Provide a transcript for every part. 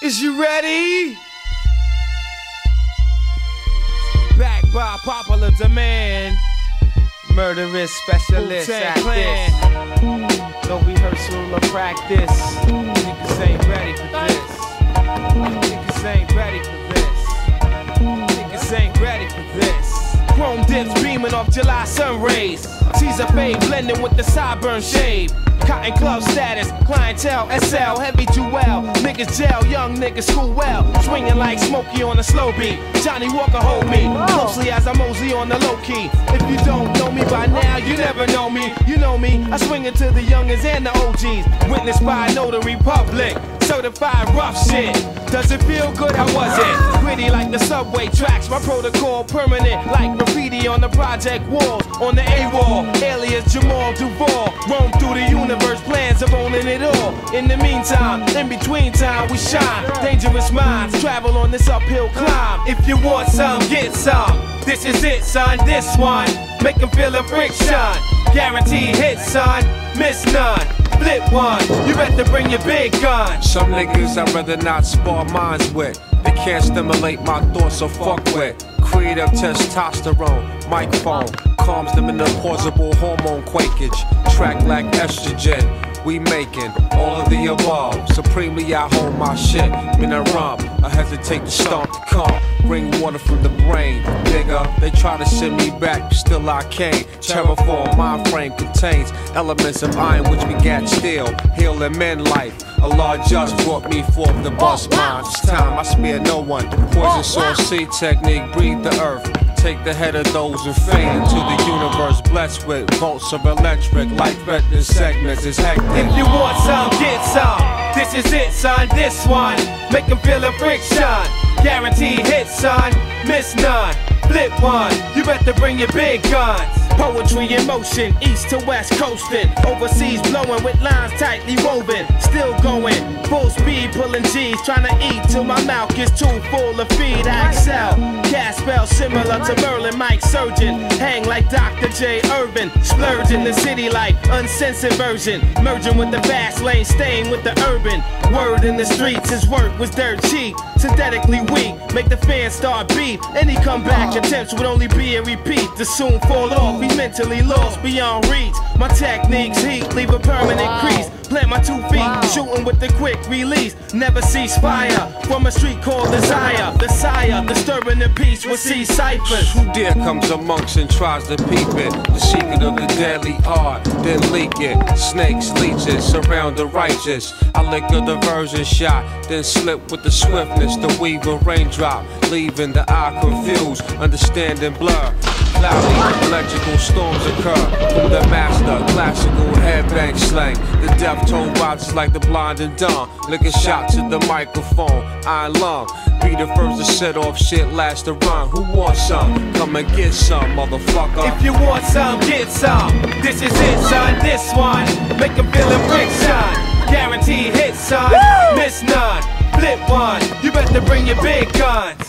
Is you ready? Back by popular demand. Murderous specialist at this. No rehearsal or practice. Niggas ain't ready for this. Niggas ain't ready for this. Niggas ain't ready for this. Chrome dips beaming off July sun rays. Caesar fade blending with the sideburn shade. Cotton club status, clientele, SL, heavy jewel, niggas jail, young niggas school well, swinging like Smokey on a slow beat, Johnny Walker hold me, closely as I mosey on the low key, if you don't know me by now, you never know me, you know me, I swing it to the youngins and the OGs, witnessed by a notary public, certified rough shit, does it feel good, how was it, gritty like the subway tracks, my protocol permanent, like graffiti on the project walls, on the AWOL, alias Jamal Duval, roam through the universe, plans of owning it all. In the meantime, in between time, we shine. Dangerous minds travel on this uphill climb. If you want some, get some. This is it, son. This one. Make them feel a friction. Guaranteed hit, son. Miss none. Flip one. You better bring your big gun. Some niggas I'd rather not spar minds with. They can't stimulate my thoughts, so fuck with. Creative testosterone, microphone calms them in the plausible hormone quakage. Track like estrogen, we making all of the above. Supremely I hold my shit, when I romp, I hesitate to stomp the comp. Bring water from the brain, nigga. They try to send me back, still I can't. Terraform, my frame contains elements of iron which begat steel, healing men life. Allah just brought me forth the bus mind. It's time I spare no one. Poison source seed technique, breathe the earth. Take the head of those who fade into the universe, blessed with volts of electric, life-threatening segments is hectic. If you want some, get some. This is it, son, this one. Make them feel a friction. Guaranteed hit, son. Miss none. Flip one. You better bring your big guns. Poetry in motion, east to west coasting, overseas blowing with lines tightly woven, still going, full speed pulling G's, trying to eat till my mouth gets too full of feed. I excel, cast spells similar to Merlin, Mike Surgeon, hang like Dr. J. Urban, splurge in the city like uncensored version, merging with the fast lane, staying with the urban, word in the streets, his work was dirt cheap, synthetically weak, make the fans start beat, any comeback attempts would only be a repeat, to soon fall off. Mentally lost beyond reach. My techniques heat, leave a permanent crease. Plant my 2 feet, shooting with the quick release. Never cease fire from a street called desire. The sire, disturbing the peace will see ciphers. Who dare comes amongst and tries to peep it? The secret of the deadly art, then leak it. Snakes, leeches, surround the righteous. I lick a diversion shot, then slip with the swiftness. The weave a raindrop, leaving the eye confused, understanding blur. Cloudy, electrical storms occur from the master, classical headbang slang. The death tone rises like the blind and dumb. Lick a shot to the microphone, I lung. Be the first to set off shit, last to run. Who wants some? Come and get some, motherfucker. If you want some, get some. This is it, son, this one. Make them feel a friction. Guaranteed hit, son. Woo! Miss none. Flip one. You better bring your big guns.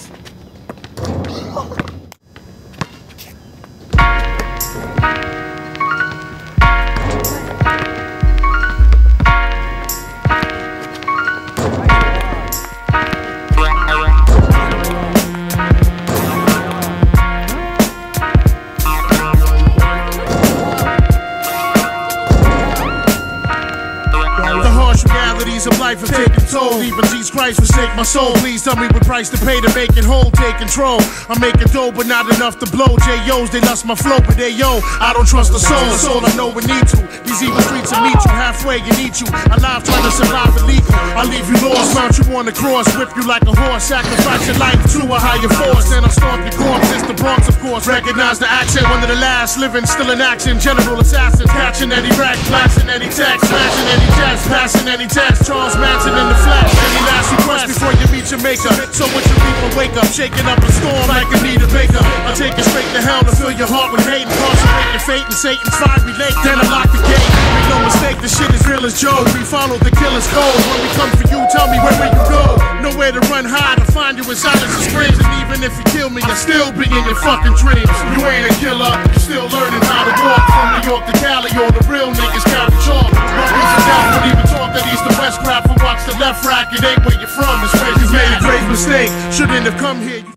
Life has taken toll, even Jesus Christ forsake my soul. Please tell me what price to pay to make it whole, take control. I'm making dough, but not enough to blow. J.O.'s, they lost my flow, but they yo, I don't trust the soul. That's all I know we need to. These evil streets will meet you halfway and eat you alive, trying to survive illegal. I leave you lost, mount you on the cross, whip you like a horse, sacrifice your life to a higher force. Then I'm stomping corpse, it's the Bronx, of course. Recognize the accent, one of the last living, still in action. General assassins, catching any rack, blasting any text, smashing any jets, passing any text. Charles Manson in the flesh, any last request before you meet your maker. So when you leave a wake up, shaking up a storm like Anita Baker. I take it straight to hell to fill your heart with hate and concentrate your fate and Satan's fiery lake. Then I lock the gate. Make no mistake, this shit is real as Joe. We follow the killer's code. When we come for you, tell me where will you go? Nowhere to run high to find. find you as silence as screams. And even if you kill me, I'll still be in your fucking dreams. You ain't a killer, you still learning how to walk. From New York to Cali, all the real niggas carry chalk. No reason doubt would even talk that East to West crowd. From watch the left rack, it ain't where you're from. It's crazy, you made a grave mistake, shouldn't have come here.